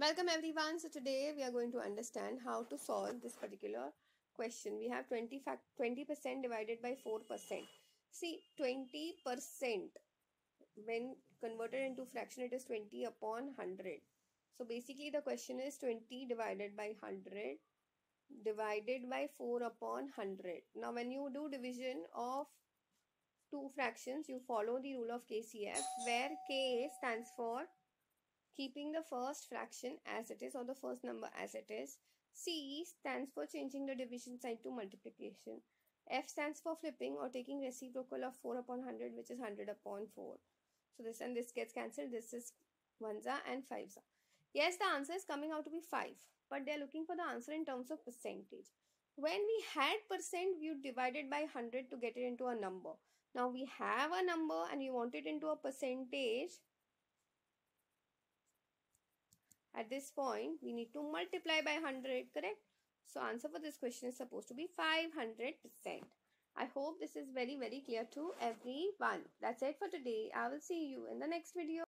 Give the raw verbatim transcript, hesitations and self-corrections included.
Welcome everyone. So today we are going to understand how to solve this particular question. We have twenty percent divided by four percent. See, twenty percent when converted into fraction, it is twenty upon one hundred. So basically the question is twenty divided by one hundred divided by four upon one hundred. Now when you do division of two fractions, you follow the rule of K C F, where K stands for keeping the first fraction as it is or the first number as it is. C stands for changing the division sign to multiplication. F stands for flipping or taking reciprocal of four upon one hundred, which is one hundred upon four. So this and this gets cancelled. This is ones are and fives are. Yes, the answer is coming out to be five, but they are looking for the answer in terms of percentage. When we had percent, we divided by one hundred to get it into a number. Now we have a number and we want it into a percentage. At this point, we need to multiply by one hundred, correct? So, answer for this question is supposed to be five hundred percent. I hope this is very, very clear to everyone. That's it for today. I will see you in the next video.